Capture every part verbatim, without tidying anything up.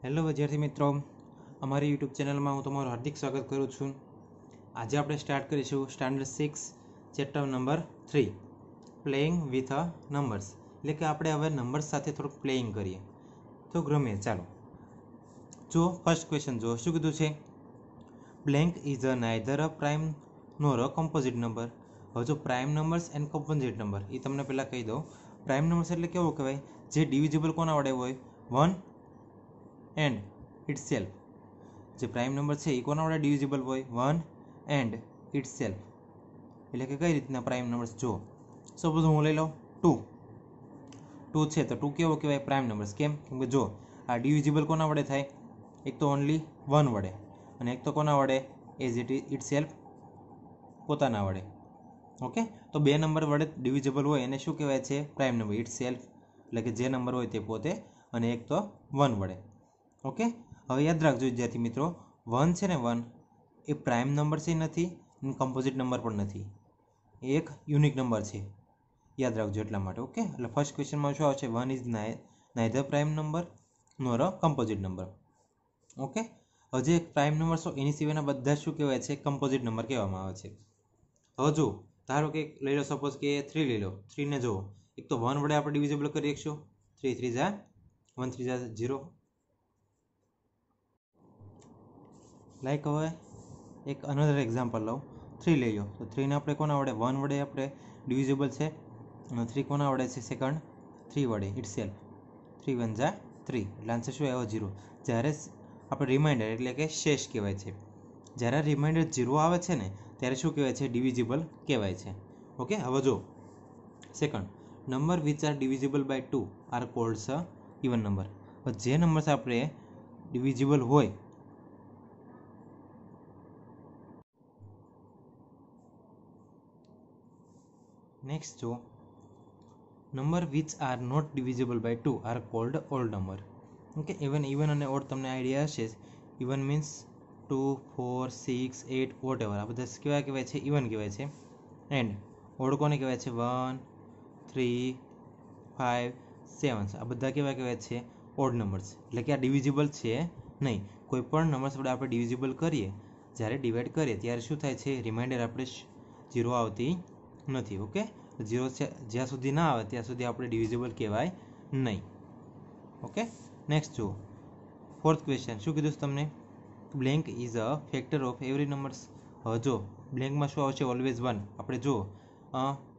Hello વિદ્યાર્થી મિત્રો, અમારી યુટ્યુબ ચેનલમાં હું તમારું હાર્દિક સ્વાગત કરું છું। આજે આપણે સ્ટાર્ટ કરીશું standard six chapter number three playing with a numbers, એટલે કે આપણે હવે નંબર્સ સાથે થોડુંક પ્લેઇંગ કરીએ તો ગમે। ચાલો જુઓ, ફર્સ્ટ ક્વેશ્ચન જુઓ શું કીધું છે। Blank is a neither a prime nor a composite number. હવે જો prime numbers and composite number એ તમને પહેલાં કહી દઉં, પ્રાઇમ નંબર્સ એટલે કેવો કહેવાય, જે ડિવિઝિબલ કોના વડે હોય, વન एंड इट्सेल्फ। जो प्राइम नंबर है कोना वडे डिविजिबल होय, वन एंड इट्सेल्फ। एटले के कई रीतना प्राइम नंबर्स जो सपोज हूँ लई लऊँ टू, टू है तो टू केवो कहेवाय प्राइम नंबर्स। केम के जो आ डिविजिबल कोना वडे थाय, एक तो ओनली वन वडे अने एक तो कोना वडे एज इट इट्सेल्फ पोताना वडे। ओके, तो बे नंबर वडे डिविजिबल होय एने शुं कहेवाय छे प्राइम नंबर इट्सेल्फ, एटले के जे नंबर होय ते पोते अने एक तो वन वडे। ओके, हवे याद राखजो विद्यार्थी मित्रों, वन है ने वन ए प्राइम नंबर से नहीं, कम्पोजिट नंबर पर नहीं, एक यूनिक नंबर है, याद राखजो एटला माटे। ओके, एटले फर्स्ट क्वेश्चन में शुं आवशे, one is neither prime number nor a composite number. Okay, हवे जे प्राइम नंबर छे एनी सिवायना बधा शुं कहेवाय छे, कम्पोजिट नंबर कहेवामां आवे छे। हवे जो धारो के लई लो, सपोज के थ्री लई लो, थ्री ने जो एक तो वन वडे आपणे डिविजिबल करी शकीशुं, थ्री थ्री जा वन, थ्री जा जीरो। लाइक हवे एक अनदर एक्जाम्पल लऊँ, थ्री लई लो तो थ्री ने अपने कोना वडे, वन वडे अपने डिविजिबल है, थ्री कोना वडे से सेकंड, थ्री वडे इटसेल्फ, थ्री वन जा थ्री, एटले आंसर शुं आव्यो जीरो। ज्यारे आपणे रिमाइंडर एटले के शेष कहेवाय छे, ज्यारे रिमाइंडर जीरो आवे छे ने त्यारे शुं कहेवाय छे, डिविजिबल कहेवाय छे। ओके, हवे जो second number which are divisible by two are called a even number. जे नंबर्स आपणे डिविजिबल होय नेक्स्ट जो number which are not divisible by two are called odd number. Okay, even even अने odd तमने idea हशे। Even means two, four, six, eight, whatever आ बधा केवा कहेवाय छे, इवन कहेवाय छे। एंड ऑड कोने कहेवाय छे, वन, थ्री, फाइव, सेवन आ बधा केवा कहेवाय छे, ऑड नंबर्स। एटले के आ डिविजिबल छे नहीं, कोईपण नंबर्स वडे आपणे डिविजिबल करीए, ज्यारे डिवाइड करीए त्यारे शुं थाय छे, रिमाइंडर आपणे जीरो आवती नहीं। ओके, जीरो ज्यां सुधी ना आवे त्यां सुधी आपणे डिविजिबल कहेवाय नहीं। ओके, नेक्स्ट जो फोर्थ क्वेश्चन शुं कीधुं तमने, blank is a factor of every numbers. हवे जो ब्लेंक में शुं आवशे, ऑलवेज वन। आपणे जो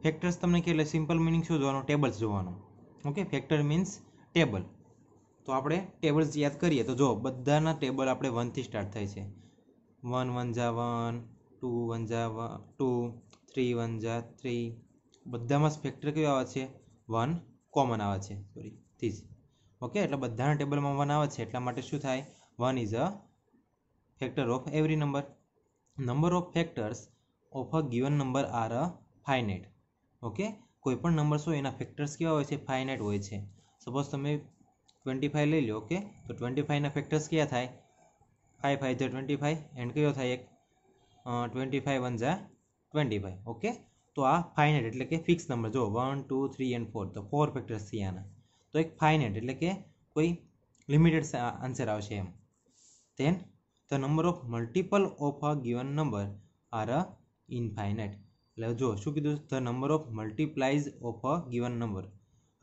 फेक्टर्स तमने के सिम्पल मीनिंग शुं जोवानो, टेबल्स जोवानो। ओके, फेक्टर मीन्स टेबल, तो आपणे टेबल्स याद करीए तो जो बधाना टेबल आपणे वन थी स्टार्ट थाय छे, वन वन जा वन, टू वन जा वन, टू, थ्री वन जा थ्री, बधा में फेक्टर क्यों आवे छे, वन कॉमन आवे छे, सॉरी थी। ओके, एटले बधाना टेबल में वन आवे छे, एटला माटे शुं थाय, one is a factor of every number. Number of factors of a given number are a finite. Okay, कोईपण नंबर्स होय एना फेक्टर्स केवा होय छे, फाइनाइट होय छे। सपोज तमे ट्वेंटी फाइव लई लो, ओके, तो ट्वेंटी फाइव ना फेक्टर्स क्या थाय, फाइव फाइव जा ट्वेंटी फाइव एंड क्यों थाय, एक ट्वेंटी फाइव वन जा ट्वेंटी फाइव। ओके, तो आ फाइनाइट एटले के फिक्स नंबर, जो one, two, three and four, तो फोर फेक्टर्स थी आना, तो एक फाइनाइट एटले के कोई लिमिटेड आंसर आवशे एम। Then the number of multiple of a given number are a infinite. एटले जो शुं कीधुं, the number of multiplies of a given number.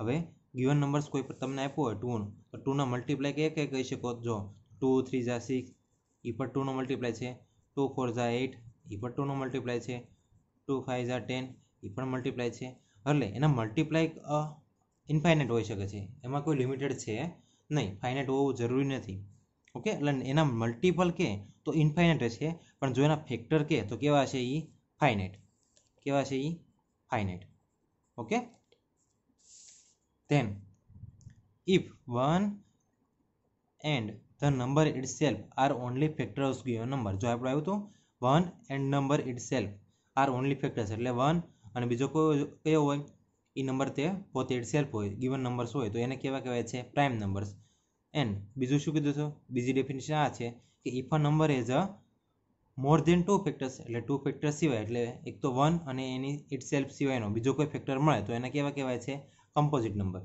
हवे गिवन नंबर्स कोई पर तमने आप्यो होय टू, तो टू ना मल्टीप्लाय के के कही शको, जो टू थ्री जा सिक्स ई पर टू नो मल्टीप्लाय छे, टू फोर जा एट ई पर टू नो मल्टीप्लाय छे, टू फाइव जा टेन ए पण मल्टीप्लाय छे, એટલે એના મલ્ટીપ્લાય ઇન્ફાઇનાઇટ હોઈ શકે છે, એમાં કોઈ લિમિટેડ છે નહીં, ફાઇનાઇટ હોવું જરૂરી નથી। ઓકે, એટલે એના મલ્ટીપલ કે તો ઇન્ફાઇનાઇટ છે, પણ જો એના ફેક્ટર કે તો કેવા છે એ, ફાઇનાઇટ કેવા છે એ, finite. Okay, then if one and the number itself are only factor of given number. જો આપણે આવ્યું તો one and number itself are only factors एटले वन अने बीजो कयो होय ई नंबर ते पोते इटसेल्फ होय, गिवन नंबर्स होय तो एने केवा कहेवाय छे, प्राइम नंबर्स। एंड बीजो शुं कीधुं छो, बीजी डेफिनेशन आ छे के if a number is a more than two factors, एटले टू फेक्टर्स सिवाय, एटले एक तो वन अने एनी इटसेल्फ सिवायनो बीजो कोई फेक्टर मळे तो एने केवा कहेवाय छे, कम्पोजिट नंबर।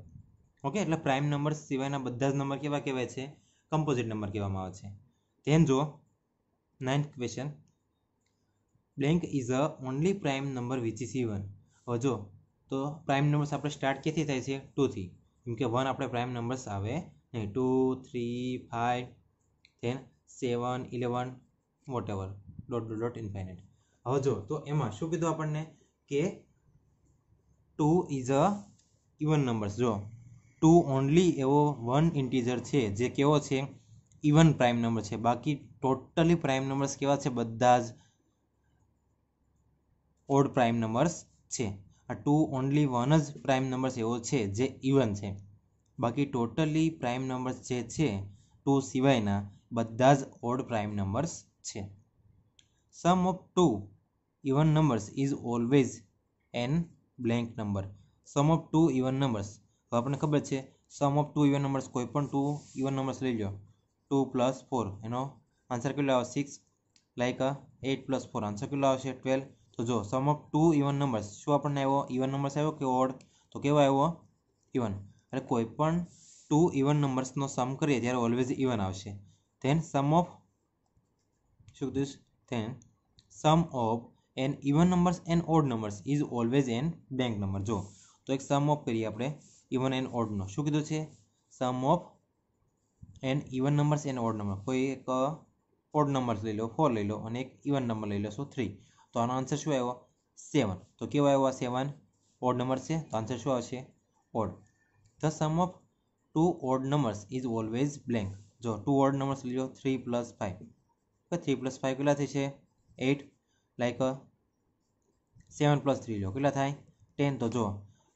ओके, एटले प्राइम नंबर्स सिवायना बधा ज नंबर केवा कहेवाय छे, કમ્પોઝિટ નંબર કહેવામાં આવે છે. ધેન જો ninth question, blank is a only prime number which is even. હવે જો તો પ્રાઇમ નંબર્સ આપણે સ્ટાર્ટ ક્યાંથી થાય છે? ટુથી. કેમ કે વન આપણે પ્રાઇમ નંબર્સ આવે નહીં. Two, three, five, then seven, eleven, whatever dot dot dot infinite. હવે જો તો એમાં શું કીધું આપણને કે two is a even numbers. जो टू ओनली एवो वन इंटीजर है जे केवो है इवन प्राइम नंबर है. बाकी टोटली प्राइम नंबर्स केवा है? बदाज ओड प्राइम नंबर्स है. आ टू ओनली वन ज प्राइम नंबर्स एवो है जे इवन है. बाकी टोटली प्राइम नंबर्स जे है टू सीवायना बदाज ओड प्राइम नंबर्स है. Sum of two even numbers is always an blank number. Sum of two even numbers तो आपने खबर है sum of two even numbers कोईपण टू इवन नंबर्स लै लो. टू प्लस फोर एनो आंसर के six like eight plus four answer के ट्वेल्व. तो जो sum of two even numbers शू अपने आयो इवन नंबर्स आयो कि ऑड तो केव आयो इवन. अरे कोईपण टू इवन नंबर्स सम करिए त्यारे ऑलवेज इवन आवशे. देन सम ऑफ शू कीधुं then sum of an even numbers and odd numbers is always an blank number. जो तो एक सम ऑफ करिए आपणे इवन एंड ऑड नो. शुं कीधुं छे? Sum of an even numbers and odd number. कोई एक ऑड नंबर्स लई लो फोर लई लो अने एक इवन नंबर लई लो सो थ्री. तो आनो आंसर शुं आव्यो? सेवन. तो केवो आव्यो? आ सेवन ऑड नंबर छे तो आंसर शुं आवशे? Odd. The sum of two odd numbers is always blank. जो टू ऑड नंबर्स लई लो three plus five. Three plus five केटला थशे? Eight like seven plus three लो के टेन. तो जो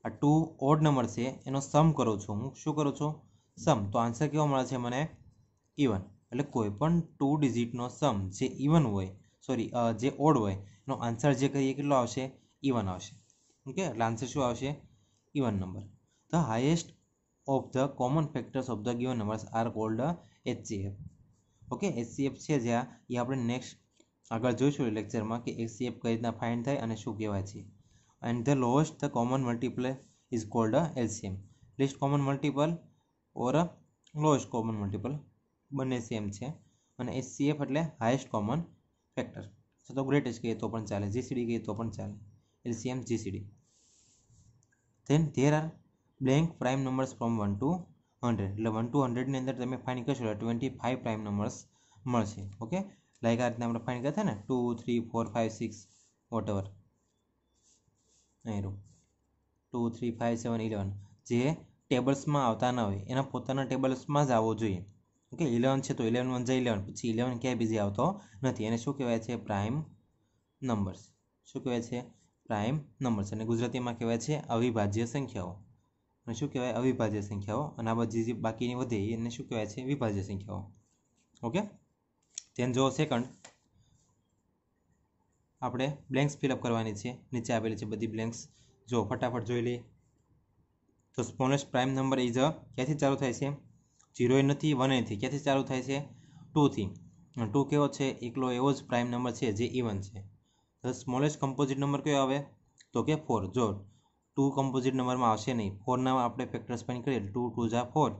आ टू ऑड नंबर से एनो सम करो छो हूँ. शू करो छो? सम. तो आंसर केवो मळे छे मने? इवन. एटले कोईपण टू डिजिट नो सम जे इवन होय सॉरी जे ऑड होय एनो आंसर जे कहीए केटलो आवशे? इवन आवशे. ओके एटले आंसर शू आवशे? Even number. The highest of the common factors of the given numbers are called HCF. Okay HCF छे जे ए आपणे नेक्स्ट आगे जोईशुं लेक्चर में कि एचसीएफ कई रीतना फाइंड थाय अने शुं कहेवाय छे. And the lowest the common multiple is called LCM. Least common multiple और लोएस्ट कॉमन मल्टीपल बने सेम है. अने एचसीएफ एटले हाइएस्ट कॉमन फेक्टर. सो तो ग्रेटेस्ट कहीए तो पण चाले, जीसीडी कहीए तो पण चाले, LCM GCD. Then there are blank prime numbers from one to hundred. एटले वन टू हंड्रेड नी अंदर तमे फाइंड करशो एटले ट्वेंटी फाइव प्राइम नंबर्स मळशे. ओके लाइक आ रीतना फाइंड करता है ना two three four five six whatever two three five seven eleven जे टेबल्स में आता न होय एना पोताना टेबल्स में ज आवो जोईए. ओके इलेवन है तो इलेवन वन जा इलेवन पछी इलेवन क्यांय बीजे आवतो नथी एने शू कहेवाय छे? Prime numbers. शू कहेवाय छे? Prime numbers. अने गुजराती में कहेवाय छे अविभाज्य संख्याओं. अने शू कहेवाय? अविभाज्य संख्याओं. अने आ बधी जे बाकीनी वधे एने शू कहेवाय छे? विभाज्य संख्याओं. ओके तेन जो सेकंड आपणे ब्लेंक्स फिलअप करवानी छे. नीचे आवेली छे बधी ब्लेंक्स. जो फटाफट जोई लीए तो smallest prime number is a क्यांथी चालू थाय छे? जीरो नथी, वन नथी. क्यांथी चालू थाय छे? टू थी. टू केवो छे? एकलो एवो ज प्राइम नंबर छे जे इवन छे. तो स्मॉलेस्ट कम्पोजिट नंबर कयो आवे? तो के फोर. जो टू कम्पोजिट नंबर में आवशे नहीं. फोर ना आपणे फेक्टर्स फाइंड करीए. टू टू जा फोर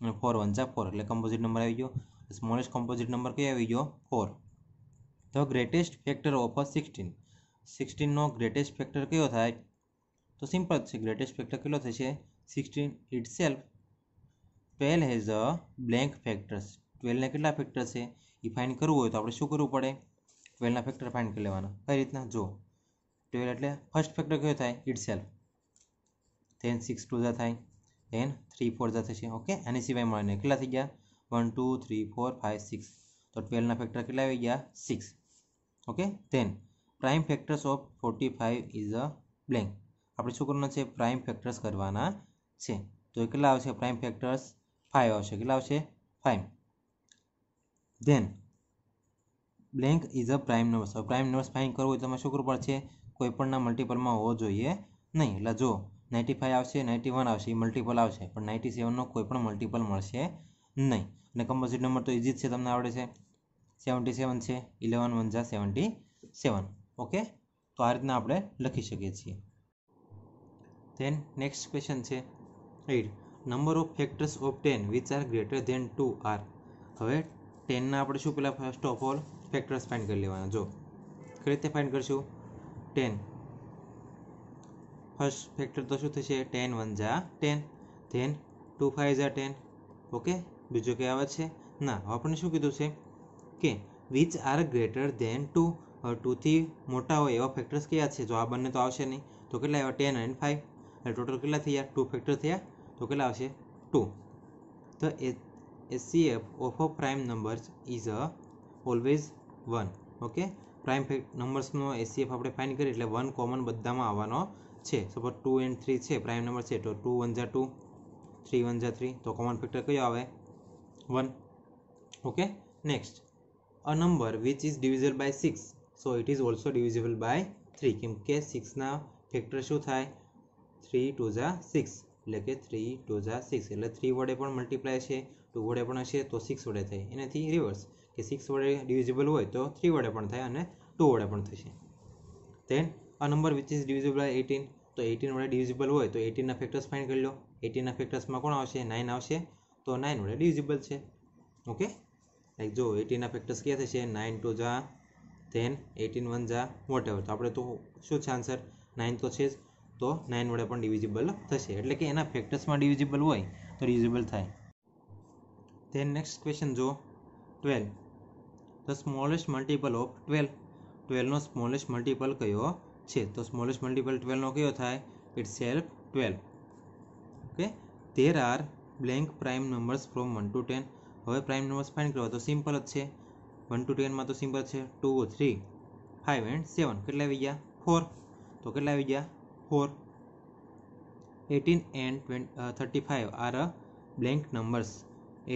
अने फोर वन जा फोर एटले कम्पोजिट नंबर आवी गयो. स्मॉलेस्ट कम्पोजिट नंबर क्या आई गयो? Four. The greatest factor of a sixteen. Sixteen नो ग्रेटेस्ट फेक्टर क्यों थाय? तो सीम्पल है. ग्रेटेस्ट फेक्टर केटलो थशे? Sixteen. Itself twelve has a blank factors. Twelve ने केटला फेक्टर्स है ए फाइंड करवू होय तो आपणे शुं करवू पड़े? ट्वेल्व ना फेक्टर फाइंड करी लेवाना. कई रीतना? जो ट्वेल्व एटले फर्स्ट फेक्टर क्यों थाय? इटसेल्फ. देन सिक्स टू जा थाय. देन थ्री फोर जा थशे. ओके आनी सिवाय मळीने केटला थई गया? One two three four five six. तो ट्वेल्व ना फेक्टर केटला आवी गया? Six. Okay then prime factors of forty five is a blank. आपणे शुं करवानुं छे? प्राइम फेक्टर्स करवाना छे. तो केटला आवशे? प्राइम फेक्टर्स फाइव आवशे. केटला आवशे? Five. Then blank is a prime numbers. Prime numbers find करवो होय तो शुं करवू पड़शे? कोईपणना मल्टीपलमां होवो जोईए नहीं. एटले जो नाइंटी फाइव आवशे, नाइंटी वन आवशे, मल्टीपल आवशे पण नाइंटी सेवन नो कोईपण मल्टीपल मळशे नहीं. अने कम्पोजिट नंबर तो इजी है. तमने आवड़े छे? सेवन्टी सेवन है. इलेवन वन जा सेवन्टी सेवन. ओके तो आ रीतना आपणे लखी शकीए छीए. देन नेक्स्ट क्वेश्चन है eight number of factors of ten which are greater than two are. हमें टेन ना आप शू पे first of all factors find कर लेवाना। जो कई रीते फाइंड करशू टेन फर्स्ट फैक्टर तो शू थे टेन वन जा टेन धेन टू फाइव जा टेन। ओके बीजो क्या आवाज है ना अपने शू कीधु से कि which are greater than two two थी मोटा हो एवा फैक्टर्स क्या है जो आ बने तो आवशे नहीं तो के आया टेन एंड फाइव टोटल के टू फैक्टर थे तो के आवशे two. The HCF of a prime numbers is a always one. Okay prime fact numbers नो एचसीएफ आपणे फाइंड करीए एटले वन कॉमन बधामां आववानो छे। सपोज टू एंड थ्री है प्राइम नंबर है तो टू वन जा टू थ्री वन जा थ्री तो कॉमन फैक्टर क्यों आए one. Okay next a number which is divisible by six so it is also divisible by three केम के सिक्स ना फैक्टर शू थाय थ्री टू जा सिक्स एटले के थ्री टू जा सिक्स एटले थ्री वडे पण मल्टीप्लाय छे टू वडे पण हशे तो सिक्स वडे थाय एनाथी रिवर्स के सिक्स वडे डिविजिबल होय तो थ्री वडे पण थाय अने टू वडे पण थशे। Then a number which is divisible by eighteen तो एटीन वडे डिविजिबल होय तो एटीन ना फैक्टर्स फाइंड कर लो। एटीन ना फैक्टर्स में कोण आवशे नाइन आवशे तो नाइन वडे डिविजिबल छे। ओके लाइक जो एटीन ना फैक्टर्स क्या थे नाइन टू जा देन एटीन वन जा वोट एवर तो आपणे तो शू छे आंसर नाइन तो है तो नाइन वडे पण डिविजिबल थशे एटले के एना फैक्टर्स में डिविजिबल होय तो डिविजिबल थाय। देन नेक्स्ट क्वेश्चन जो twelve the smallest multiple of twelve twelve नो स्मॉलेस्ट मल्टीपल कयो छे तो स्मॉलेस्ट मल्टीपल ट्वेल्व नो कयो थाय itself twelve. Okay there are blank prime numbers from one to ten. हवे प्राइम नंबर्स फाइंड करवा तो सिम्पल ज छे वन टू टेन में तो सीम्पल है two three five and seven केटला आवी गया फोर तो केटला आवी गया four. Eighteen and thirty five are a blank numbers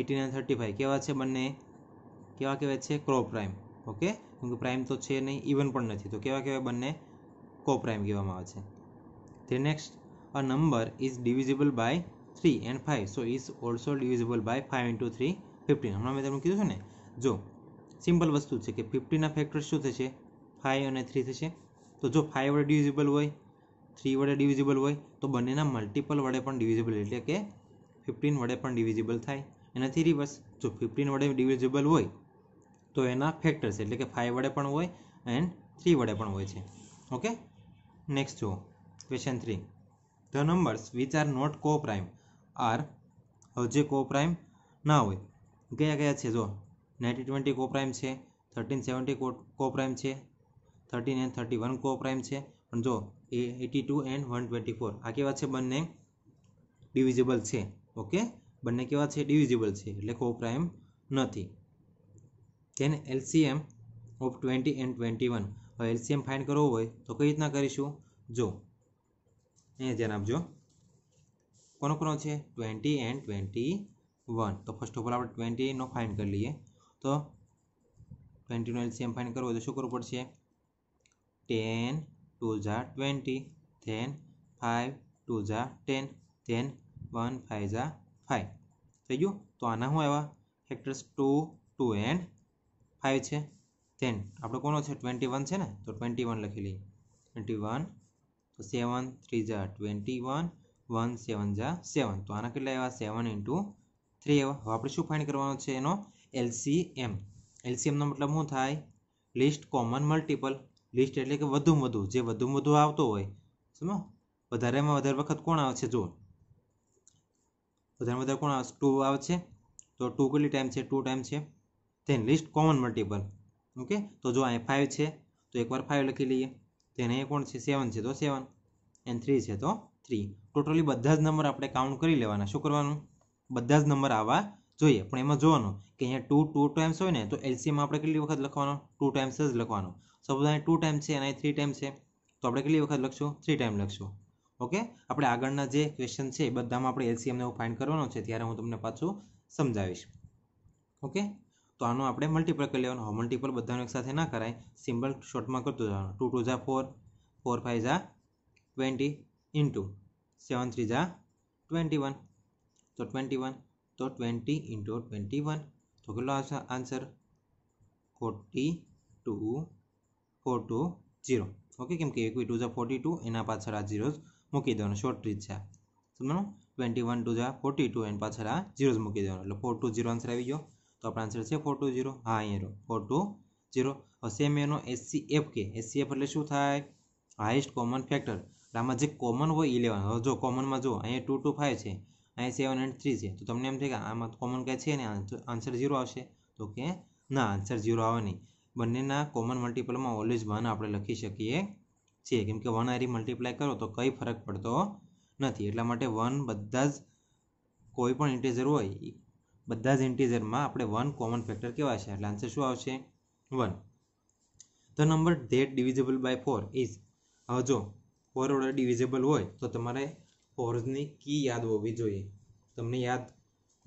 eighteen and thirty five केवा छे बने केवा कहेवाय छे को प्राइम। ओके क्योंकि प्राइम तो है नहीं इवन पण नहीं तो केवा कहेवाय बने को प्राइम कहेवामां आवे छे। Then next a number is divisible by three and five so is also divisible by five into three fifteen. हमणां मैं तमने कीधुं छे ने जो सीम्पल वस्तु है कि फिफ्टी ना फैक्टर शू थे फाइव और थ्री थे तो जो फाइव वडे डिविजिबल होय थ्री वडे डिविजिबल होय तो बनेना मल्टीपल वडे पण डिविजिबल एटले के फिफ्टीन वडे पण डिविजिबल थाय एनाथी रिवर्स जो फिफ्टीन वडे डिविजिबल होय तो एना फैक्टर्स एटले के फाइव वडे पण होय एंड थ्री वडे पण होय छे। ओके नेक्स्ट जो question three the numbers which are not coprime are हजे को प्राइम ना होय क्या क्या है जो नाइंटीन ट्वेंटी को प्राइम है थर्टीन सेवन्टी को प्राइम है thirteen and thirty one coprime है जो eighty two and one twenty four आ केवा छे बने डिविजिबल है। ओके बने केवा छे डिविजिबल है एटले को प्राइम नहीं। Then LCM of twenty and twenty one हवे एलसीएम फाइंड करवो होय तो कई रीतना करीशुं जो ए ध्यान आपजो कोनो कोनो छे ट्वेंटी एंड ट्वेंटी वन तो फर्स्ट ऑफ ऑल आपणे ट्वेंटी नो फाइंड कर लीए तो ट्वेंटी नो एलसीएम फाइंड करवो तो शू करवू पड़शे टेन टू जा ट्वेंटी धेन फाइव टू जा टेन धेन वन फाइव जा फाइव थी गयु तो आना हूँ आया factors two two and five है धेन आप को ट्वेंटी वन है तो ट्वेंटी वन लखी ली ट्वेंटी वन तो सेवन थ्री जा ट्वेंटी वन वन सेवन जा सेवन तो आना के सेवन इंटू थ्री एवं आप शू फाइंड करवानो छे एनो एलसीएम। एलसीएम नो मतलब शू थाय लिस्ट कॉमन मल्टीपल लिस्ट एटले के वधु में वधु जे वधु में वधु आवतो होय समझो वधारे में वधारे वखत कोण आवे छे जो वधारे में वधारे कोण आवे टू आवे छे तो टू કેટલી ટાઈમ છે टू ટાઈમ છે then list common multiple. Okay तो जो अहीं फाइव है तो एक बार फाइव लखी लीए तेन अहीं कोण छे सेवन है तो सेवन एंड थ्री है तो थ्री टोटली बधा ज नंबर आपणे काउंट करी लेवाना। शुं करवानुं बधा ज नंबर आवा જોઈએ પણ એમાં જોવાનું કે અહીંયા टू टू ટાઈમ્સ હોય ને તો એલસીએમ આપણે કેટલી વખત લખવાનો टू ટાઈમ્સ જ લખવાનો। સપોઝ અહીં टू ટાઈમ છે અને અહીં थ्री ટાઈમ છે તો આપણે કેટલી વખત લખશું थ्री ટાઈમ લખશું। ઓકે આપણે આગળના જે ક્વેશ્ચન છે એ બધામાં આપણે એલસીએમ ને ફાઇન્ડ કરવાનો છે ત્યારે હું તમને પાછું સમજાવીશ। ઓકે તો આનો આપણે મલ્ટીપલ કરી લેવાનો હો મલ્ટીપલ બધાનો એકસાથે ના કરાય સિમ્પલ શોર્ટમાં કરતો જવાનું टू टू जा फोर फोर फाइव जा ट्वेंटी इंटू सेवन थ्री जा ट्वेंटी वन तो ट्वेंटी वन तो ट्वेंटी इंटू ट्वेंटी वन तो के answer forty two four two zero. Okay केम के टू जा फोर्टी टू एना पाछळ आ जीरोज मूकी देवानो शॉर्ट ट्रीक छे समझो ट्वेंटी वन टू जा फोर्टी टू एंड पाछळ आ जीरोज मूकी देवानो એટલે फोर टू जीरो आंसर આવી ગયો। तो अपना आंसर है फोर टू जीरो। हाँ ये रो फोर टू जीरो। और सेम एनो एस सी एफ के एस सी एफ एट शू थाय हाइस्ट कॉमन फेक्टर आम जो कॉमन हो इलेवन जो कॉमन में जो अँ टू टू फाइव है अँ सेवन एंड थ्री है तो तमने एम थे आम कॉमन क्या है आंसर जीरो आ तो के ना आंसर जीरो आवे नहीं। बंनेना कॉमन मल्टीपल में ऑलवेज वन आप लखी सकीए छे केम के वन आरी मल्टीप्लाय करो तो कई फरक पड़तो नहीं एटला माटे वन बधा ज कोईपण इंटीजर हो बधा ज इंटीजर में आपणे वन कॉमन फेक्टर कहेवाशे एटले आंसर शुं आवशे one. The number that divisible by four is हवे जो फोर वडे डिविजिबल होय तो तमारे फोर्सनी की याद होवी जोईए तमने याद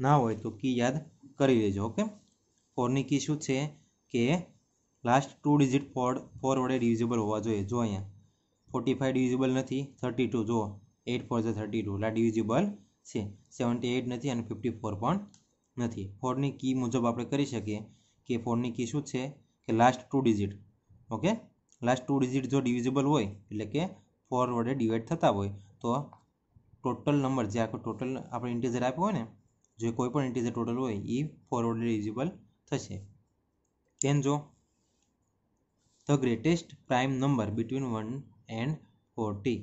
ना होय तो की याद करी लेजो ओके। फोर की की शू है कि last two digit four four वे डिविजिबल होवा जो जो अँ फोर्टी फाइव डिविजिबल नहीं थर्टी टू जो एट फोर से थर्टी टू एट डिविजिबल से सेवंटी एट नहीं और फिफ्टी फोर पर नहीं। फोर की की मुजब आप कर सकी कि फोर की की शू है कि last two digit okay last two digit जो डिविजिबल हो के फोर वे डिवाइड थता हो तो टोटल नंबर जो आखो टोटल आप इंटीजर आप जो कोईपण इंटीजर टोटल हो फोर वे डिविजिबल जो the greatest prime number between one and forty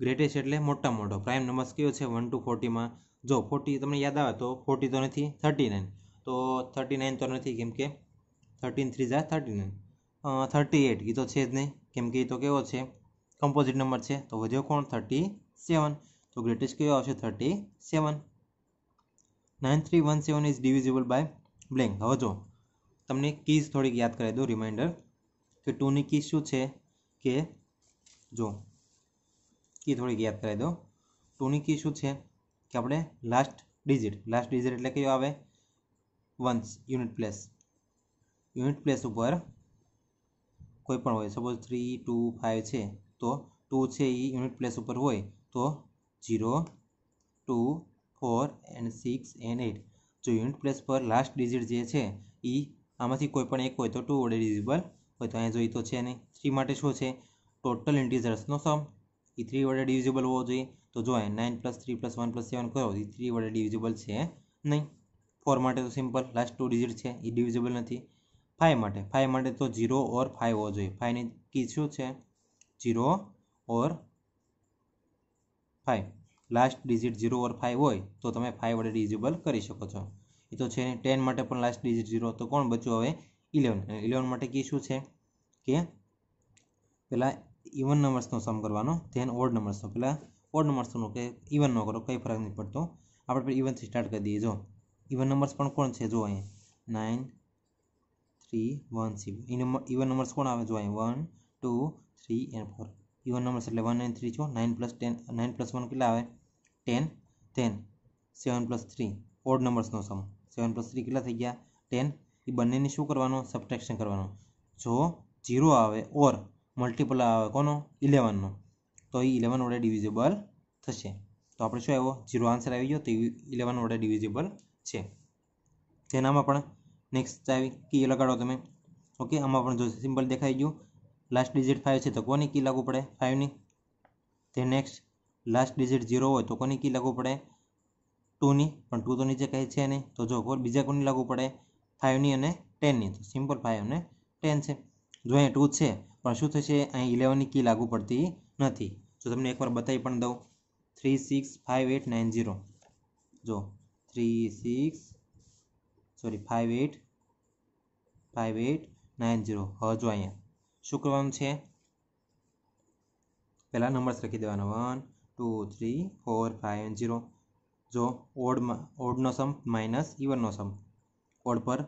greatest एटले मोटा मोटो प्राइम नंबर्स क्यों है वन टू फोर्टी में जो फोर्टी तमने याद आए तो फोर्टी तो नहीं थर्टी नाइन तो थर्टी नाइन तो नहीं केम के थर्टीन थ्री जा थर्टी नाइन थर्टी एट ये तो है ज नहीं केम के तो केवो है कम्पोजिट नंबर है तो वजो कोण थर्टी सेवन तो ग्रेटेस्ट क्यों आवशे thirty seven. Nine three one seven is divisible by blank हवे जो तमने कीज थोड़ी याद कराई दो रिमाइंडर कि टू की की शू है कि जो की थोड़ी याद कराई दो टू की की शू है कि आपणे लास्ट डिजिट लास्ट डिजिट एटले क्यों आवे ones unit place unit place पर कोईपण हो सपोज थ्री टू फाइव है तो टू है यूनिट प्लेस पर हो तो zero two four and six and eight जो यूनिट प्लेस पर लास्ट डिजिट जे है ई आमांथी कोईपण एक हो तो टू वडे डिविजिबल हो तो अँ जो तो है नहीं। थ्री माटे शू है टोटल इंटीजर्सनो सम ई थ्री वडे डिविजिबल होवो जोईए तो जो nine plus three plus one plus seven करो ई थ्री वडे डिविजिबल है नहीं। फोर माटे तो सीम्पल लास्ट टू डिजिट है ई डिविजिबल नहीं। फाइव माटे फाइव माटे तो जीरो और फाइव होवो जोईए फाइव की शू है जीरो और फाइव लास्ट डिजिट जीरो और फाइव हो तो तमे फाइव वडे डिविजिबल करी शको छो ये तो है नहीं। टेन माटे पण लास्ट डिजिट जीरो तो कोण बच्चों हमें इलेवन इलेवन माटे की शू है कि पहला इवन नंबर्स नो सम करवानो देन ओड नंबर्स नो पहला ओड नंबर्स नो के इवन नो करो कई फरक नहीं पड़ता आप इवन से स्टार्ट कर दिए जो इवन नंबर्स पण कोण है जो um nine three one seven even numbers कोण आवे जो um one two three and four even numbers एटले वन एंड थ्री छो nine plus ten nine plus one केटला आवे ten then seven plus three odd numbers नो sum seven plus three के गया टेन ये बने शू करवा सब्ट्रेक्शन करवा जो जीरो आए और मल्टीपल आए को इलेवन तो ये इलेवन वडे डिविजिबल थे तो आप शू आयो जीरो आंसर आई गयो तो इलेवन वडे डिविजिबल है। तेना में नेक्स्ट आई की लगाड़ो तब ओके आम जो सीम्पल देखाई गयू लास्ट डिजिट फाइव है तो कोनी की लागू पड़े फाइव की नेक्स्ट लास्ट डिजिट जीरो हो तो कोनी की लागू पड़े टू नी पण टू तो नीचे कहीं है नहीं तो जो कोई बीजा कोनी लागू पड़े फाइव नी अने टेन नी तो सीम्पल फाइव ने टेन है जो अँ टू है पर शू थे अँ इलेवन नी की लागू पड़ती नहीं जो तमने एक बार बताई पण दऊं three six five eight nine zero जो three six sorry five eight five eight nine zero हाँ जो अँ शू करवानुं छे पहला नंबर्स लखी देवाना one two three four five and zero जो ओड में ओड नो सम माइनस इवन नो सम ओड पर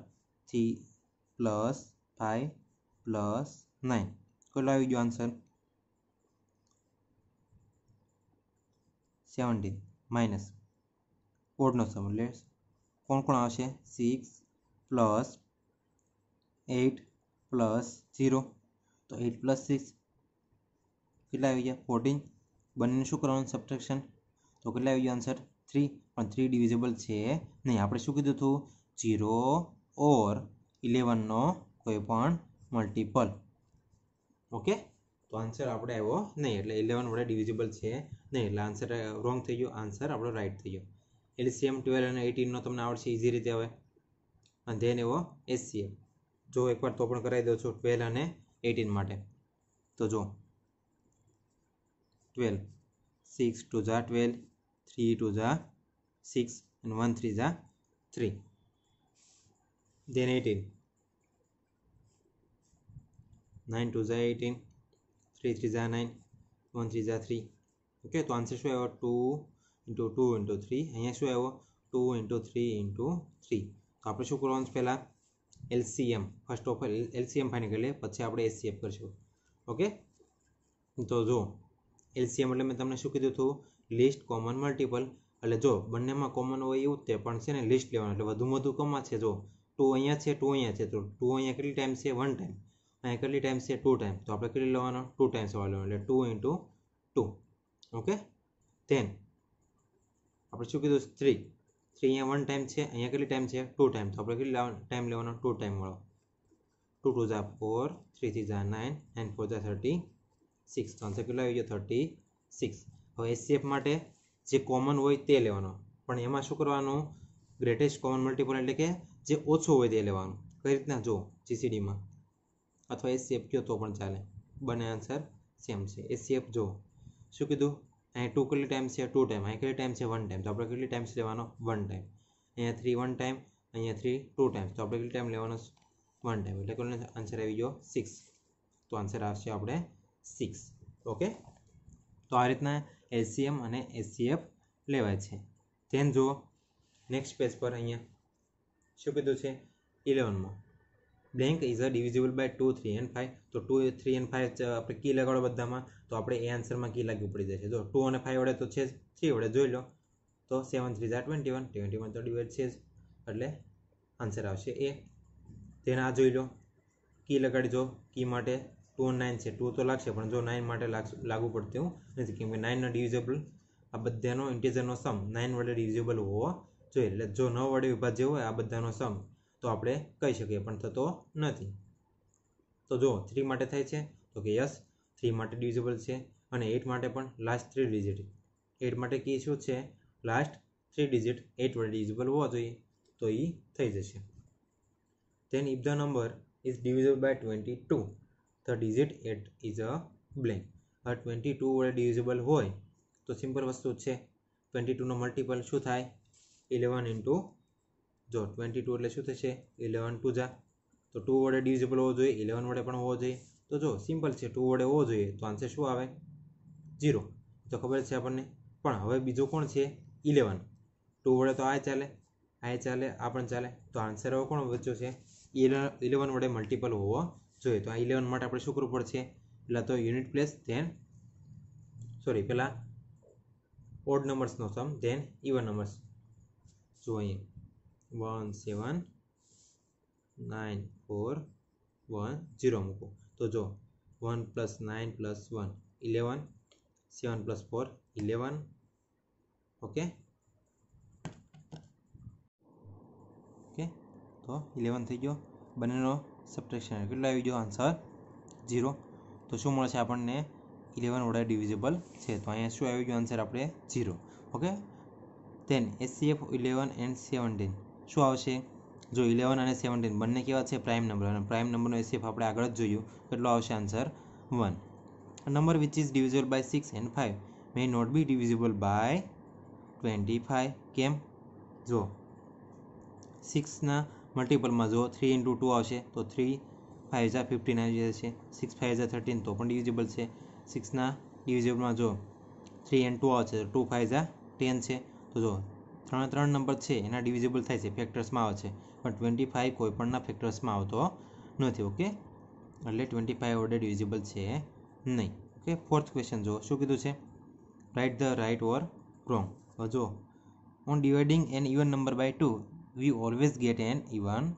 three plus five plus nine कोई आई गयो आंसर सेवनटीन माइनस ओड नो सम एट कोण कोण आवशे six plus eight plus zero तो एट प्लस सिक्स के आई गया फोर्टीन बने शू करवानुं सब्ट्रेक्शन तो के आई गयो आंसर थ्री और थ्री डिविजिबल है नहीं। आपणे शुं कीधुं हतुं जीरो और इलेवन नो कोईपण मल्टीपल ओके तो आंसर आपणे आव्यो नहीं एटले इलेवन वडे डिविजिबल है नहीं एटले आंसर रोंग थई गयो आंसर आपणो राइट थई गयो। एलसीएम ट्वेल्व अने एटीन नो तमने आवडशे इजी रीते हवे અને ધેન એવો એચસીએલ। જો એકવાર તો પણ કરાવી દઉં છું ટ્વેલ્વ અને એટીન માટે। તો જો ટ્વેલ્વ સિક્સ ટુ ઝા ટ્વેલ્વ, થ્રી ટુ ઝા સિક્સ અને વન થ્રી ઝા three, then eighteen, nine two ઝા એટીન, થ્રી થ્રી ઝા નાઇન, वन थ्री जा थ्री। ओके तो आंसर शू आयो two into two into three, अँ शू आयो two into three into three. तो आप शू करवा पहला LCM, first of all LCM find कर लीए पीछे आप एचसीएफ करशू। ओके तो जो एलसीएम एट मैं तमने शू कीधु थू लिस्ट कॉमन मल्टीपल, एट जो बने में कॉमन होते हैं लिस्ट लेवाधु कम है। जो टू अँ है टू अँ है तो टू अँ के टाइम से वन टाइम, अँ के टाइम से टू टाइम, तो आप टू टाइम्स वाले two into two. Okay then आप शू कीधु three, three um one time है, अँ के टाइम से टू टाइम, तो आप टाइम लेवा टू टाइम वालों, टू टू जा फोर, थ्री थ्री जा नाइन, नाइन फोर जा थर्टी सिक्स। तो आंसर के थर्टी सिक्स। हम एचसीएफ माटे जे कॉमन होय ते लेवानो, पण एमां शुं करवानुं ग्रेटेस्ट कॉमन मल्टीपल एटले के जे ओछो होय ते लेवानुं। कई रीतना जो जीसीडी में अथवा एचसीएफ क्यों तो पण चाले, बने आंसर सेम है। एचसीएफ जो शू कीधु अँ टू के टाइम से टू टाइम, अँ के टाइम से वन टाइम, तो आप के टाइम से लेवा one time, um three one time, um three two time, तो आप टाइम लेवा वन टाइम, एट आंसर आई गो सिक्स। तो आंसर आपने सिक्स। ओके तो आ रीतना एचसीएम और एचसीएफ लेवाय। तेन जो नेक्स्ट पेज पर अँ शू कीधु है इलेवन में blank is a divisible by two three and five. तो टू थ्री एंड फाइव आप की लगाड़ो बधा में, तो आप ए आंसर में की लगी पड़ी जाए। जो टू और फाइव वड़े तो है थ्री वड़े जो लो, तो सेवन थ्री जा ट्वेंटी वन, ट्वेंटी वन तो डिवाइड है, एटले आंसर आवशे ए। तेना जोई लो की लगाड़ी, जो की माटे टू नाइन है, टू तो लागशे पण जो नाइन माटे लागू पड़ती हूँ नहीं, केम के नाइन डिविजिबल आ बधानो इंटीजरनो सम नाइन वडे डिविजिबल होवो जोईए, एटले जो नौ वडे विभाज्य होय आ बधानो सम तो आप कही सकिए पण थतो नथी। तो जो थ्री माटे थाय छे तो कि यस थ्री माटे डिविजिबल है, और एट माटे पण लास्ट थ्री डिजिट, एट माटे की शू है लास्ट थ्री डिजिट एट वडे डिविजिबल होवा जोईए, तो ई थई जशे। Then if the number is divisible by twenty two the digit eight is a blank. हर ट्वेंटी टू वडे डिविजिबल होय तो सीम्पल वस्तु है ट्वेंटी टू नो मल्टीपल शू थाय इलेवन इंटू जो ट्वेंटी टू एट शू थे इलेवन टू जा, तो टू वडे डिविजिबल होवो जोईए, इलेवन वडे पण होवो जोईए, तो जो सीम्पल है टू वडे होवो जोईए, तो आंसर शू आवे जीरो। तो खबर है आपने, पण हवे बीजो कोण छे इलेवन, टू वडे तो आ चाले आ चाले आ पण चाले, तो आंसर हवे कोण बच्चो छे इलेवन वडे मल्टीपल होवो जोईए। तो आ इलेवन माटे आपणे शू करवू पड़शे, पहला तो यूनिट प्लेस देन सॉरी पहला ओड नंबर्स नो सम देन इवन नंबर्स। जो अहीं one seven nine four one zero मूको, तो जो one plus nine plus one eleven, seven plus four eleven. Okay okay तो इलेवन थी गो, बने सब्ट्रेक्शन के आई गो आंसर जीरो। तो शू मे आपने इलेवन वडे डिविजिबल है, तो अँ शू आई गो आंसर आप zero. Okay then HCF eleven and seventeen शू आवशे, जो इलेवन और सेवनटीन बने केवा छे प्राइम नंबर, और प्राइम नंबर एचसीएफ आपणे आगळ ज जोयुं, एटलो आवशे answer one. Number which is divisible by six and five may not be divisible by twenty five. केम जो सिक्स ना मल्टीपल में जो थ्री इंटू टू आवशे तो थ्री फाइव जा फिफ्टीन आई जशे, सिक्स फाइव जा थर्टीन तो पण डिविजिबल छे, सिक्स ना डिविजिबल में जो थ्री एंड टू आवशे तो टू फाइव जा टेन है, तो जो त्रण त्रण नंबर है एना डिविजिबल थाय छे फेक्टर्स में आवे छे, ट्वेंटी फाइव कोईपण ना फेक्टर्स में आवतो नथी। ओके एटले ट्वेंटी फाइव वडे डिविजिबल है नहीं। ओके फोर्थ क्वेश्चन जो शू कीधु है right the right or wrong. जो on dividing an even number by two we always get an even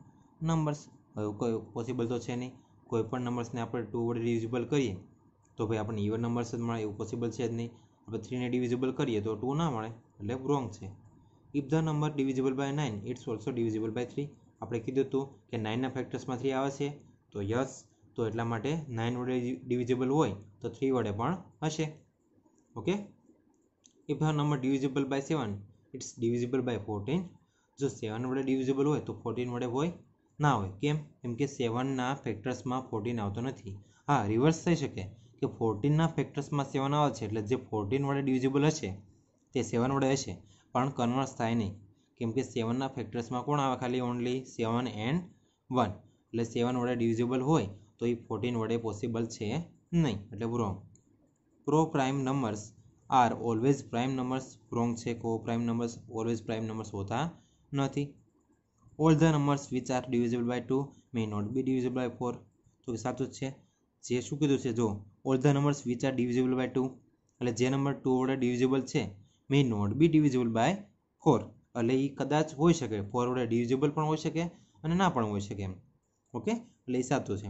numbers, कोई पॉसिबल तो है नहीं, कोईपण नंबर्स ने आपणे टू वडे डिविजिबल करिए तो भाई आपने इवन नंबर्स ज मळे, एवुं पॉसिबल है ज नहीं। आपणे थ्री ने डिविजिबल करिए तो टू ना मळे, एटले रॉन्ग है। If the number divisible by nine it's also divisible by three. आपणे कीधुं हतुं के नाइन फेक्टर्स में थ्री आवे छे तो यस, तो एटला माटे नाइन वडे डिविजिबल होय तो थ्री वडे पण हशे। Okay if the number divisible by seven it's divisible by fourteen. जो सेवन वडे डिविजिबल हो तो फोर्टीन वडे हो ना हो केम एम के सेवन ना फेक्टर्स में फोर्टीन आवतो नथी। हाँ रिवर्स थी सके कि फोर्टीन ना फेक्टर्स में सेवन आवे छे एटले जे फोर्टीन वडे डिविजिबल हशे ते सेवन वडे हशे पण कन्वर्स थाय नहीं केम के सेवन ना फेक्टर्स में कोण आवे खाली ओनली सेवन एंड वन एटले सेवन वडे डिविजिबल हो तो ये फोर्टीन वडे पॉसिबल है नहीं एटले wrong. Coprime numbers are always prime numbers wrong है। Coprime numbers always prime numbers होता नहीं। All the numbers which are divisible by two may not be divisible by four तो साचुं है। जे शू कीधुं छे जो all the numbers which are divisible by two एटले जे नंबर टू वडे डिविजिबल है may not be divisible by four एटले ई कदाच होई सके फोर वडे डिविजिबल पण होई सके अने ना पण होई सके एम। ओके एटले ई साचुं छे।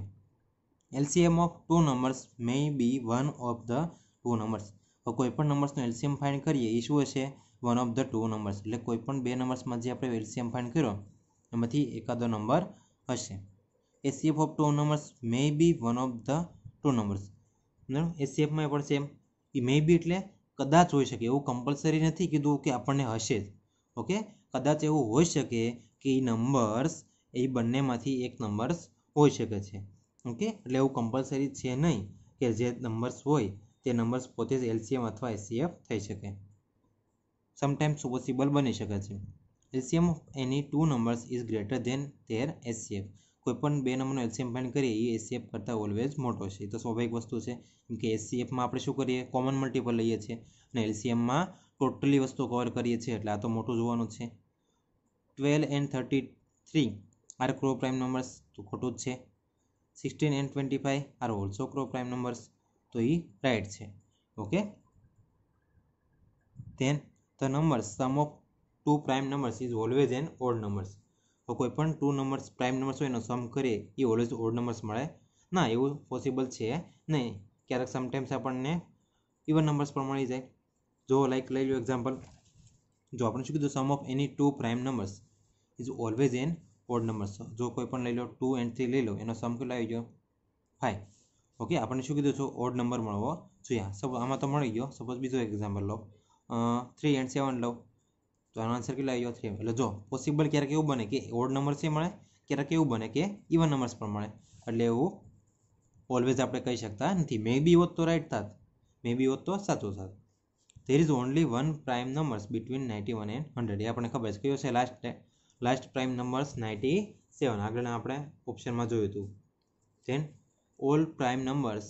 LCM of two numbers may be one of the two numbers. कोईपण नंबर्स एलसीएम फाइंड करिए शू हे one of the two numbers एटले कोईपण बे नंबर्स में जे आपणे एलसीएम फाइंड कर्यो एमांथी एकादो नंबर हशे। HCF of two numbers may be one of the two numbers. HCF में पण सेम मे बी एटले कदाच होई शके एवुं कम्पलसरी नथी कीधुं के आपणे हशे ज। ओके कदाच एवुं होई शके के नंबर्स ए बंनेमांथी एक नंबर्स होई शके छे। ओके एटले एवुं कम्पलसरी छे नहीं के जे नंबर्स होय ते नंबर्स पोते ज एलसीएम अथवा एचसीएफ थई शके। समटाइम्स पॉसिबल बनी शके छे। LCM of any two numbers is greater than their HCF. कोईपण बे नंबरनो एलसीएम फाइंड करीए एचसीएफ करता ऑलवेज मोटो है तो स्वाभाविक वस्तु है कि एचसीएफ में आप शू करिए कॉमन मल्टीपल लीए छे ने एलसीएम में टोटली वस्तु कवर करिए छे एटले आ तो मोटो जोवानो छे। Twelve and thirty three are crow prime numbers तो खोटो ज छे। Sixteen and twenty five are also crow prime numbers तो ये राइट है। Okay then the numbers sum of two prime numbers is always an odd numbers. तो कोईपण two numbers prime numbers होय सम करे ये ऑलवेज ओड नंबर्स मळे ना एवं पॉसिबल है नहीं। क्यारेक समटाइम्स आपने इवन नंबर्स पर मळी जाए। जो लाइक लई लो एक्जाम्पल जो आपने शू कीधुं sum of any two prime numbers is always an odd numbers. जो कोईपण लई लो टू एंड थ्री लई लो एनो सम केटलो आवी गयो फाइव। ओके आपने शू कीधुं छो ओड नंबर मळवो जोईए। सब आमां तो मळी गयो। सपोज बीजो एक्जाम्पल लो थ्री एंड सेवन लो तो आना आंसर के लाइयो थ्री। एट जो पॉसिबल क्यारेक एवुं बने कि ओड नंबर से मळे क्यारेक एवुं बने कि इवन नंबर्स पर मळे एटले एवुं ऑलवेज आपणे कही शकता नथी। मे बी होत तो राइट थात मे बी होत तो साचो थात। There is only one prime numbers between ninety one and hundred ये आपणे खबर छे क्यो छे last last prime numbers ninety seven आगळना आपणे ऑप्शन में जोयुं हतुं। Then all prime numbers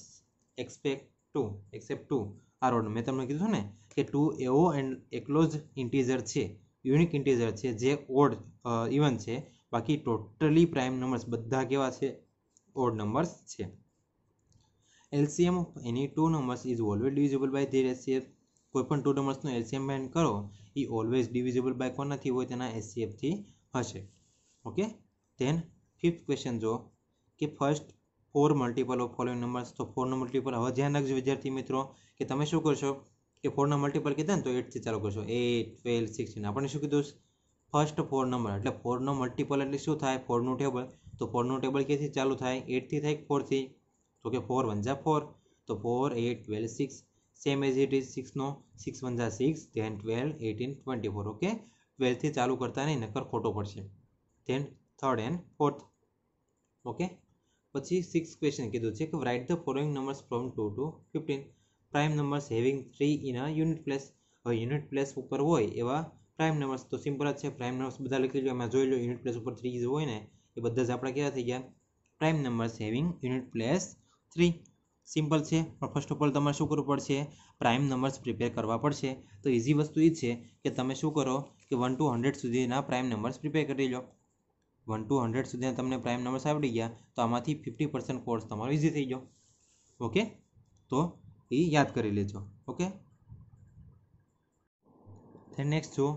expect to except two are odd मैं तमने कीधुं ने कि टू एवो एंड एकलोज इंटीजर है यूनिक इंटीजर है जे ओड इवन है बाकी टोटली प्राइम नंबर्स बधा केवा छे ओड नंबर्स है। LCM of any two numbers is always divisible by their HCF. कोईपण टू नंबर्स नो एलसीएम फाइंड करो ई ऑलवेज डिविजिबल बाय कोनाथी होय तेना एचसीएफ थी हशे। ओके देन फिफ्थ क्वेश्चन जो कि first four multiple of following numbers. तो फोर ना मल्टीपल हवे ध्यान रखो विद्यार्थी मित्रों कि तमे शू करशो कि फोर ना मल्टीपल कीधा तो एट थी चालू करशो। एट ट्वेल्व सिक्सटीन आपणे शू कीधुं फर्स्ट फोर नंबर एटले फोर नो मल्टीपल एटले शू थाय फोर नो टेबल। तो फोर नो टेबल क्यांथी चालू थाय एट थी थाय फोर थी तो के फोर वन जा फोर तो four eight twelve six same as it is six नो सिक्स वन जा six then twelve eighteen twenty four. Okay twelve थी चालू करता नहीं नक्कर खोटो पड़शे। Then third and fourth. Okay पछी सिक्स क्वेश्चन कीधुं छे कि right the following numbers from two to fifteen. Prime numbers having three in a unit place. हवे यूनिट प्लेस पर होय एवा प्राइम नंबर्स तो सिंपल ज छे। प्राइम नंबर्स बधा लखी लो एमां जोई लो यूनिट प्लेस पर थ्री ज होय ने ए बधा ज आपड़ा केवा थई गया prime numbers having unit place three. Simple छे पण फर्स्ट ऑफ ऑल तमारे शुं करवुं पड़शे प्राइम नंबर्स प्रिपेर करवा पड़शे। तो इजी वस्तु ई छे कि तमे शुं करो कि वन टू हंड्रेड सुधीना प्राइम नंबर्स प्रिपेर करी लो। वन टू हंड्रेड सुधी तमने प्राइम नंबर्स आवड़ी गया तो आमांथी फिफ्टी पर्सेंट कोर्स तमारो इजी थी गयो। ओके तो ये याद करी लेजो। ओके नेक्स्ट जो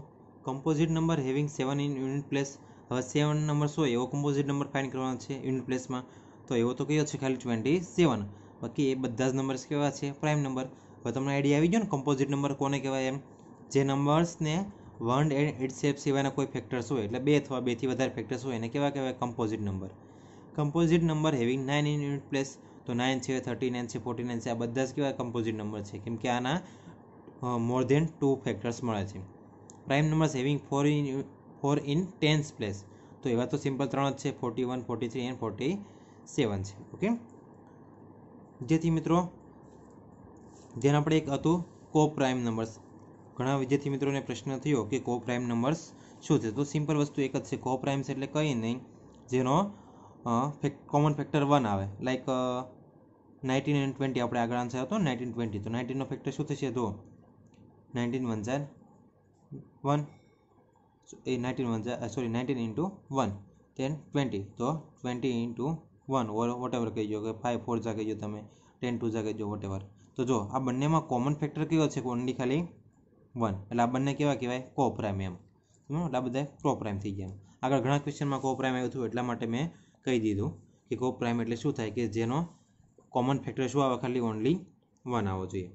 composite number having seven in unit place. हवे सेवन नंबर्स होय एवो कम्पोजिट नंबर फाइंड करवानो छे यूनिट प्लेस में। तो एवो तो कयो छे खाली ट्वेंटी सेवन बाकी ए बधा ज नंबर्स केवा छे प्राइम नंबर। हवे तमने आइडिया आई गयो ने कम्पोजिट नंबर कोने कहेवाय एम जे नंबर्स ने वन एंड एट सेफ सिवायना कोई फेक्टर्स होय एटले बे अथवा बेथी वधारे फेक्टर्स होय एने केवा कहेवाय composite number. Composite number having nine in unit place तो नाइन है थर्टी नाइन है फोर्टी नाइन है आ बधा ज केवा कम्पोजिट नंबर है केम के आना मोर देन टू फेक्टर्स मळे छे। Prime numbers having four in four in tens place तो एवा तो सीम्पल त्रण ज छे forty one forty three and forty seven है ओके। विद्यार्थी मित्रों ध्यान आपणे एक हतुं को प्राइम नंबर्स। घणा विद्यार्थी मित्रों ने प्रश्न थयो कि को प्राइम नंबर्स शुं छे तो सीम्पल वस्तु एक ज छे को प्राइम्स एटले कंई नहीं जेनो कॉमन फेक्टर वन आवे लाइक नाइंटीन एंड ट्वेंटी आपणे आगळ आंसर हतो नाइंटीन ट्वेंटी तो नाइंटीन नो फेक्टर शुं थशे तो नाइंटीन वन जार वन ए नाइंटीन वन जार sorry nineteen into one ten twenty तो ट्वेंटी इंटू वन और वोटेवर कहीजो कि फाइव फोर जा कहीजो तमे टेन टू जा कहीजो वोटेवर तो जो आ बंनेमां कॉमन फेक्टर कयो छे ओनली खाली वन एटले आ बंने केवा कहेवाय को प्राइम एम आ बधाय को प्राइम थई गया। आगळ घणा क्वेश्चन में को प्राइम आव्युं हतुं एटला माटे मैं कही दीधुं कि को प्राइम एटले शुं थाय के जेनो कॉमन फेक्टर शुं आवे खाली ओनली वन आवो जोईए।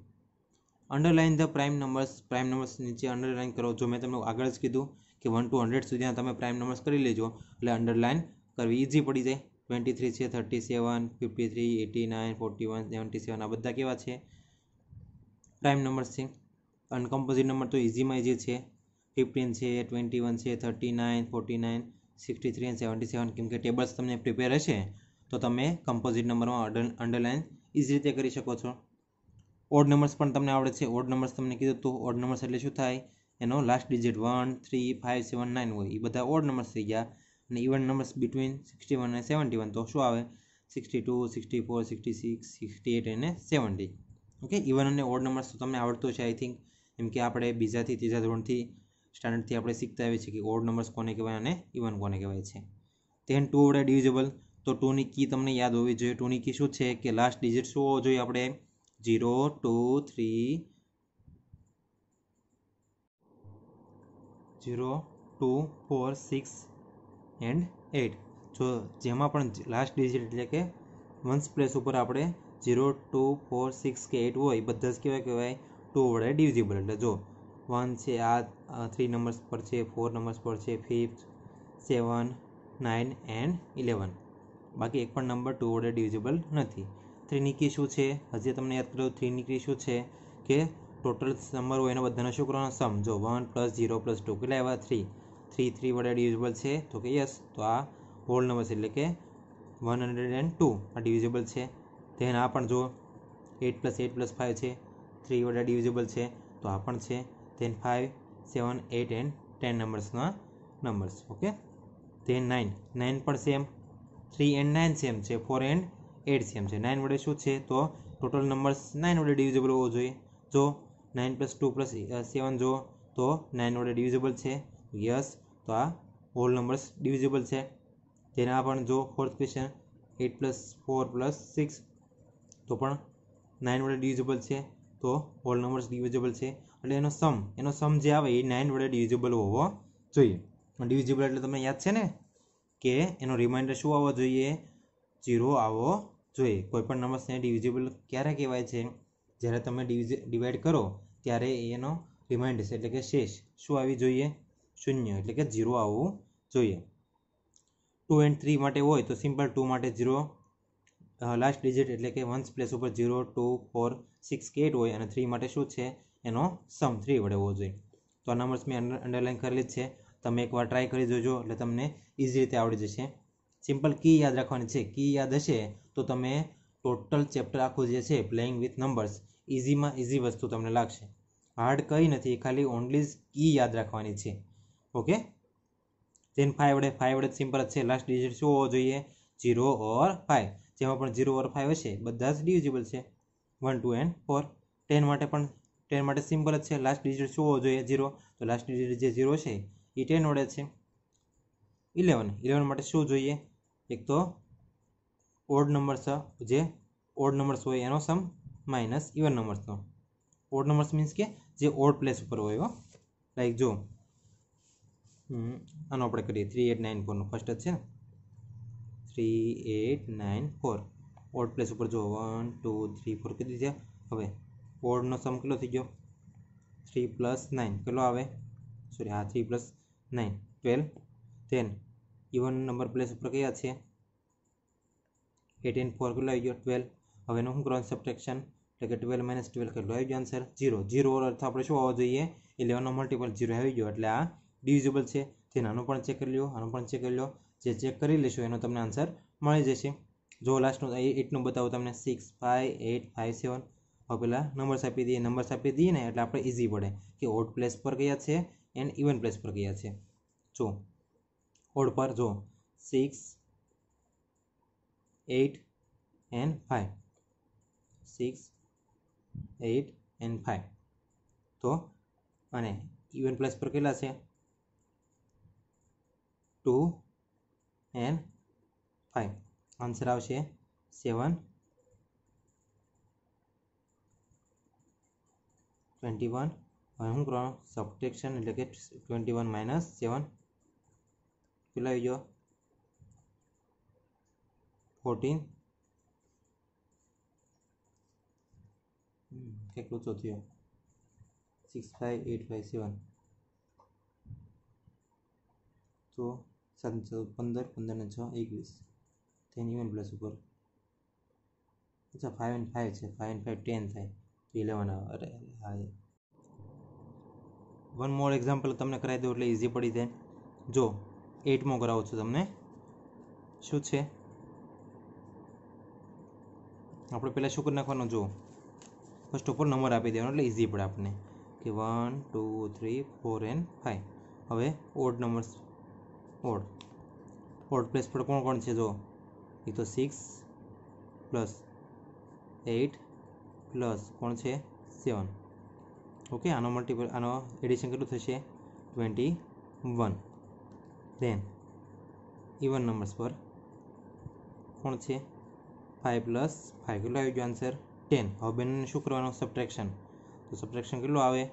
Underline the prime numbers prime numbers नीचे अंडरलाइन करो जो मैं तमने आगळ ज कीधुं कि वन टू हंड्रेड सुधीना तमे प्राइम नंबर्स करी लेजो एटले अंडरलाइन करवी ईजी पड़ी जाए। ट्वेंटी थ्री है thirty seven fifty three eighty nine forty one seventy seven आ बधा केवा छे प्राइम नंबर्स छे। अनकम्पोजिट नंबर तो इजी में इजी है फिफ्टीन है ट्वेंटी वन है thirty nine forty nine sixty three and seventy seven केम के टेबल्स तमने प्रिपेर हशे तो तमे कम्पोजिट नंबर में अंडरलाइन ईजी रीते करी शको छो। ओड नंबर्स पण तमने आवडे छे ओड नंबर्स तमने कीधुं तो ओड नंबर्स एटले शुं थाय एनो last digit one three five seven nine हो बधा ओड नंबर्स थी गया। Even numbers between sixty one and seventy one तो शूँ आए sixty two sixty four sixty six sixty eight and seventy okay. Even अने ओड नंबर्स तो तमने आवड़त है आई थिंक एम के आपणे बीजा थी तीजा धोरण थी स्टैंडर्ड थी आपणे शीखता आवीए छीए कि ओड नंबर्स कोने कहेवाय अने इवन कोने कहेवाय छे। तेन टू वडे डिविजिबल तो टू नी की तमने याद होवी जोईए। टू नी की शुं छे के लास्ट डिजिट शुं होवो जोईए आपणे zero two three zero two four six and eight जो जेमा पण लास्ट डिजिट एटले के वंस प्लेस उपर आपणे जीरो टू फोर सिक्स के एट होय बधा ज केवा कहेवाय टू वडे डिविजिबल एटले जो वन छे आ थ्री नंबर्स पर छे फोर नंबर्स पर छे fifth seven nine and eleven बाकी एक पण नंबर टू वडे डिविजिबल नथी। थ्री नी की शुं छे हजी तमने याद करो थ्री नी की शुं छे के टोटल नंबर होय एना बधानो शुं करवानो सम जो one plus zero plus two केटला आव्या थ्री थ्री थ्री वडे डिविजिबल है तो कि यस तो आ होल नंबर्स एटले के वन हंड्रेड एंड टू आ डिविजिबल है। तेन आ पण जो eight plus eight plus five है थ्री वडे डिविजिबल है तो आ पण है then five seven eight and ten numbers numbers okay. Then nine nine पर same three and nine same है फोर एंड एट सेम है। नाइन वडे शू है तो टोटल नंबर्स नाइन वडे डिविजिबल होवो जोईए जो nine plus two plus seven जो तो नाइन वडे डिविजिबल है यस तो आ होल नंबर्स डिविजिबल है। तेना पण जो fourth question eight plus four plus six तो पण नाइन वडे डिविजिबल है तो होल नंबर्स डिविजिबल है एटले एनो सम एनो सम जे आवे ए नाइन वडे डिविजिबल होवो जोईए। डिविजिबल एटले तमने याद छे ने के एनो रिमाइंडर शुं आवो जोईए जीरो आवो जोईए। कोईपण नंबर्स ने डिविजिबल क्यारे कहेवाय छे ज्यारे तमे डिवाइड करो त्यारे एनो रिमाइंडर छे एटले के शेष शुं आवी जोईए शून्य एटले के जीरो आववू जोईए। टू एंड थ्री माटे होय तो सीम्पल टू माटे जीरो लास्ट डिजिट एटले के वन्स प्लेस उपर जीरो टू फोर सिक्स के एट होय अने थ्री माटे शुं छे एनो सम थ्री वडे होवो जोईए। तो आ नंबर्स में अंडरलाइन करेली ज छे तमे एकवार ट्राय करी जोजो एटले तमने ईजी रीते आवडी जशे। सिम्पल की याद राखवानी छे की याद हशे तो तमे टोटल चेप्टर आखुं जे छे प्लेइंग विथ नंबर्स ईजीमां ईजी वस्तु तमने लागशे। हार्ड कई नथी खाली ओनली की याद राखवानी छे ओके। तेन फाइव वडे फाइव वडे सीम्पल है लास्ट डिजिट शू होवो जोईए जीरो और फाइव जेमां पण जीरो और फाइव हशे बधा ज डिविजिबल है one two and four. Ten माटे पण टेन माटे सीम्पल है लास्ट डिजिट शू होवो जोईए जीरो तो लास्ट डिजिट जे जीरो है ये टेन वडे है। इलेवन इलेवन माटे शू जोईए एक तो ओड नंबर्स जे ओड नंबर्स होय एनो सम माइनस इवन नंबर्सनो ओड नंबर्स मीन्स के जे ओड प्लेस पर होय लाइक जो आनो आपणे करीए three eight nine four first ज छे three eight nine four odd place पर जो वन टू थ्री फोर कीधी छे हवे ओड नो सम केटलो थई गयो थ्री प्लस नाइन केटलो आवे सॉरी हाँ three plus nine twelve. Ten even number place पर कया छे एट एंड फोर केटलो आई गयो ट्वेल्व। हवेनो शुं करवानुं सब्ट्रेक्शन एटले के ट्वेल्व माइनस ट्वेल्व केटलो आई गयो आंसर जीरो जीरो अर्थ आपणे शुं आवो जोईए इलेवन नो मल्टीपल जीरो आई गयो एटले आ डिविजिबल है आनू चेक कर लो, आनू चेक कर लो, जे चेक कर लीशो एनो तमने आंसर मळी जशे। जो लास्ट एटनू बतावो तमने six five eight five seven और पेला नंबर्स आपी दिए, नंबर्स आपी दिए ने एटले आपणे इजी पड़े कि ओड प्लेस पर कया छे एंड इवन प्लेस पर कया छे। जो ओड पर जो six eight and five, six eight and five तो अने इवन प्लेस पर केला छे टू एंड फाइव। आंसर आवशे सेवन ट्वेंटी वन हूँ कर सब्ट्रेक्शन एटले के ट्वेंटी वन माइनस सेवन कितना जो फोर्टीन के तो थो six five eight five seven तो सात पंदर पंदर ने छ एकवीस टेन इवन प्लस पर अच्छा फाइव एंड फाइव है फाइव एंड फाइव टेन थे तो इलेवन। अरे हाँ वन मोर एक्जाम्पल तमने कराई दो एटले इजी पड़ी जाए। जो एटमो करावो छो तमने शू छे आपणे पहला शू करी नाखवानो जो फर्स्ट ऑफ ऑल नंबर आपी देवानो एटले इजी पड़े आपने कि one two three four and five. हवे odd numbers odd odd place पर कोण कोण छे जो एक तो सिक्स प्लस एट प्लस कोण छे सेवन ओके आनो मल्टीपल आनो एडिशन केटलुं थशे twenty one. Then even numbers पर कोण छे फाइव प्लस फाइव केटलो आवी गयो आंसर टेन। हवे बेने शुं करवानुं सब्ट्रेक्शन तो सब्ट्रेक्शन केटलो आवे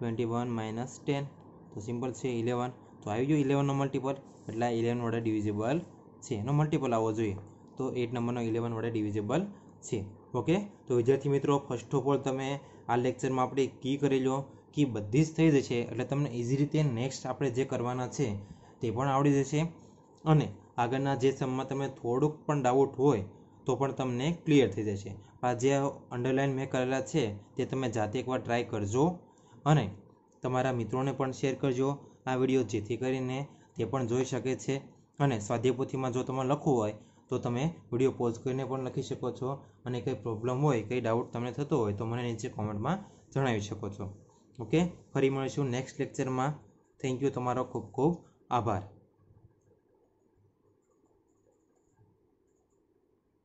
ट्वेंटी वन माइनस टेन तो सिम्पल छे इलेवन तो आई गयो इलेवन नो मल्टीपल एटले इलेवन वडे डिविजिबल छे एनो मल्टीपल आवो जोईए तो एट नंबरनो इलेवन वडे डिविजिबल छे। ओके तो विद्यार्थी मित्रों फर्स्ट ऑफ ऑल तमे आ लेक्चर में आपणे की करी लो की बधी ज थई जशे एटले तमने इजी रीते नेक्स्ट आपणे जे करवाना छे ते पण आवडी जशे अने आगळना जे सममा तमे थोडुंक पण डाउट होय तो पण तमने क्लियर थई जशे। आ जे अंडरलाइन में करेला छे ते तमे जाते एकवार ट्राय करजो अने तमारा मित्रोने पण शेर करजो आ विडियो जेथी करीने ते पण जोई शके छे। अने स्वाध्यायपोथी में जो तमारे लखवू होय तो तमे विडियो पॉज करीने पण लखी शको छो अने कई प्रॉब्लम होय कई डाउट तमने थतो होय तो मने नीचे कॉमेंट में जणावी शको छो। ओके फरी मळीशुं नेक्स्ट लेक्चर में। थैंक यू, तमारो खूब खूब आभार।